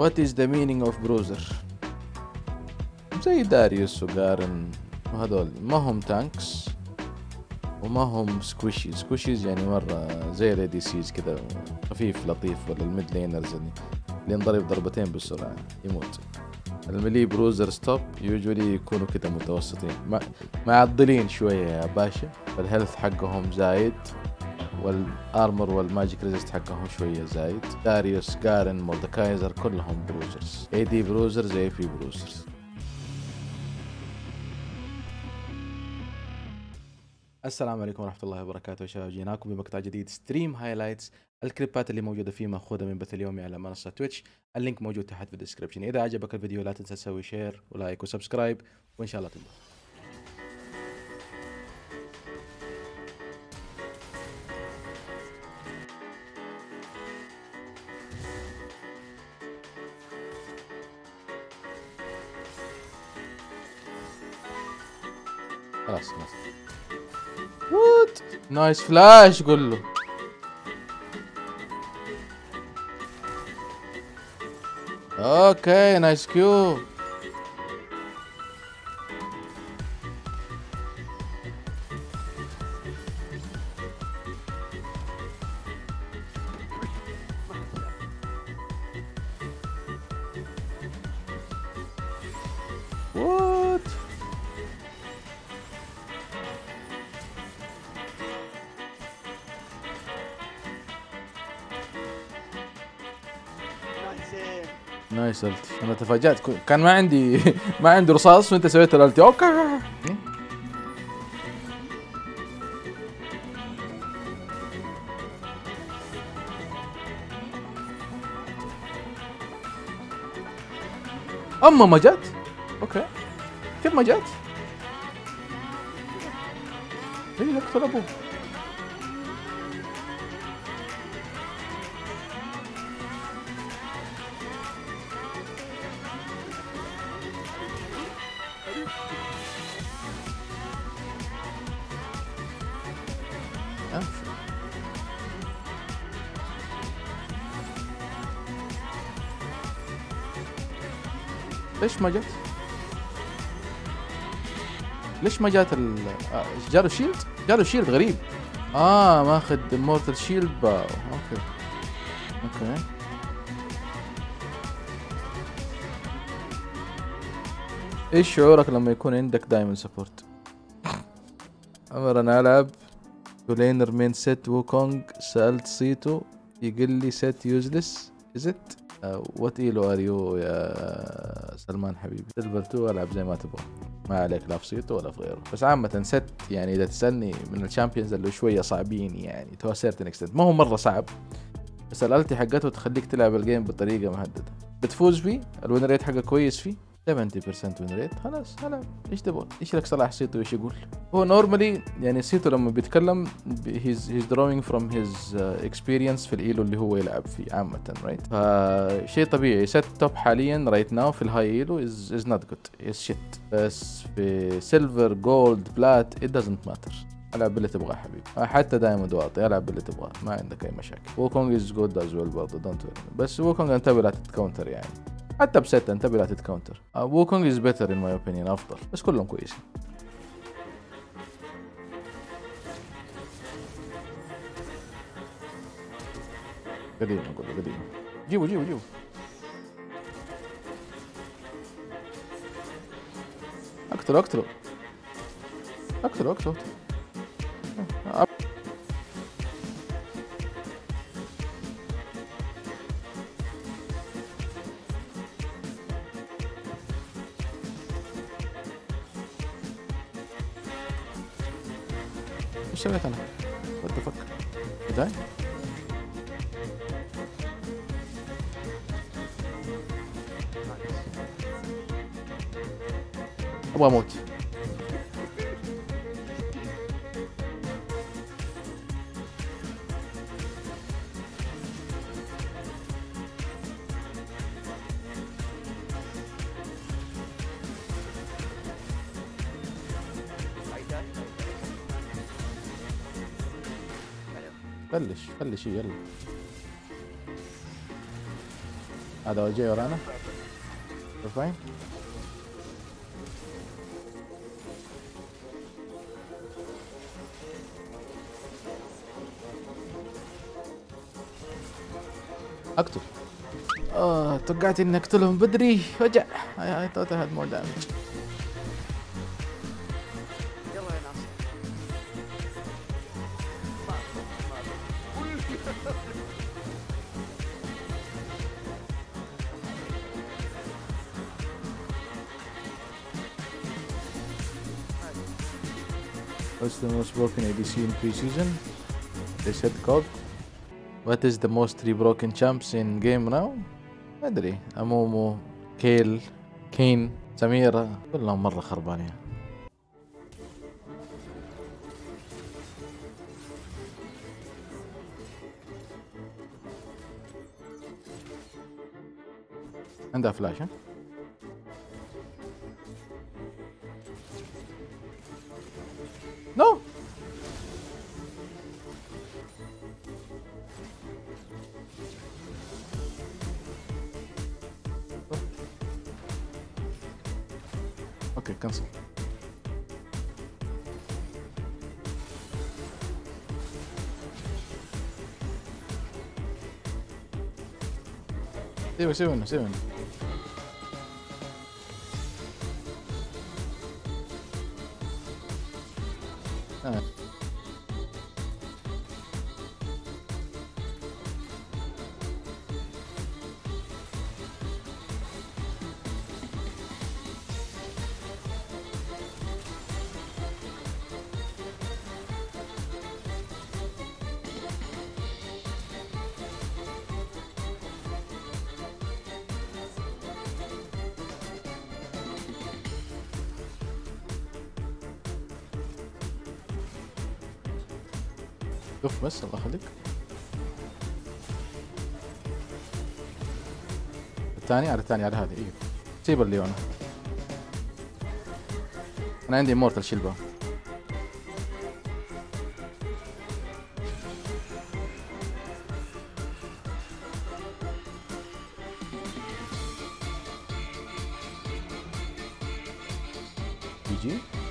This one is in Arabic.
What is the meaning of bruiser؟ زي داريوس وجارن وهذول ما هم تانكس وما هم سكوشيز. سكوشيز يعني مرة زي الأي دي سيز كذا خفيف لطيف، ولا الميد لينرز اللي ينضرب ضربتين بالسرعة يموت. الملي بروزر ستوب يوجولي يكونوا كذا متوسطين معضلين شوية يا باشا، فالهيلث حقهم زايد والارمر والماجيك ريزيست حقهم شوية زايد. داريوس جارن موردكايزر كلهم بروزرز، اي دي بروزرز، اي بي بروزرز. السلام عليكم ورحمة الله وبركاته شباب، جيناكم بمقطع جديد ستريم هايلايتس. الكليبات اللي موجودة فيه مأخوذة من بث اليومي على منصة تويتش، اللينك موجود تحت في الديسكربشن. إذا عجبك الفيديو لا تنسى تسوي شير ولايك وسبسكرايب وإن شاء الله تنبسط. خلاص خلاص. وات نايس فلاش قول له. اوكي نايس كيو. وات نايس التي. انا تفاجأت، كان ما عندي رصاص وانت سويت الالتي. اوكي اما ما جت. اوكي كيف ما جت؟ ايه اقتل ابوه. ليش ما جت؟ ليش ما جت جالو شيلد؟ جالو شيلد غريب. ماخذ مورتال شيلد باو. اوكي اوكي ايش شعورك لما يكون عندك دايموند سبورت؟ عمر انا العب ولينر من سيت ووكونج، سالت سيتو يقول لي سيت يوزلس ازت. وات ايلو ار يو يا سلمان حبيبي؟ تلبرتو العب زي ما تبغى، ما عليك لا في سيتو ولا في غيره. بس عامة سيت يعني اذا تسالني من الشامبيونز اللي شوية صعبين يعني تو سيرتن اكستنت، ما هو مرة صعب بس الالتي حقته تخليك تلعب الجيم بطريقة مهددة، بتفوز فيه، الوين ريت حقه كويس فيه 70% وين ريت. خلاص هلا ايش تبون؟ ايش لك صلاح سيتو ايش يقول؟ هو نورمالي يعني سيتو لما بيتكلم هيز دروينج فروم هيز اكسبيرينس في الايلو اللي هو يلعب فيه عامة رايت؟ فشيء طبيعي. سيت توب حاليا رايت ناو في الهاي ايلو از نوت جود، از شيت. بس في سيلفر جولد بلات ات دازنت ماتر، العب باللي تبغاه حبيبي، حتى دايموند واطي العب باللي تبغاه ما عندك اي مشاكل. ووكونج از جود از ويل برضه دونت وري، بس ووكونج انتبه لا تتكونتر يعني، حتى بسيت انتبه لا تتكونتر. ووكونج از بيتر ان ماي اوبينيون، افضل، بس كلهم كويسين. قديم اقول له قديم. جيبوا جيبوا جيبوا. اقتلوا اقتلوا. اقتلوا اقتلوا. ايش سويت انا؟ وات ذا فك؟ بداي؟ ابغى اموت. بلش بلش يلا Adoro Giorana. Lo fai? اقتل. توقعت اني اقتلهم بدري. وجع. اي ثوت هاد مور دامج. What's the most broken ADC in preseason? They said COD. What is the most 3 broken champs in game now? ما ادري. أمومو، كيل، كين، سميرة، كلهم مرة خربانين. عندها فلاش. نو اوكي كنسل. سيبه سيبه سيبه. شوف بس الله يخليك. الثاني على الثاني على هذه. ايوه سيب الليونه. انا عندي مورتال شيلبا. يجي